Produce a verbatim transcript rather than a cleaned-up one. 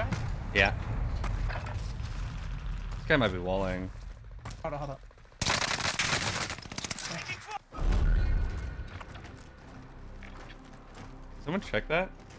guy? Yeah. This guy might be walling. Hold on, hold on. Someone check that?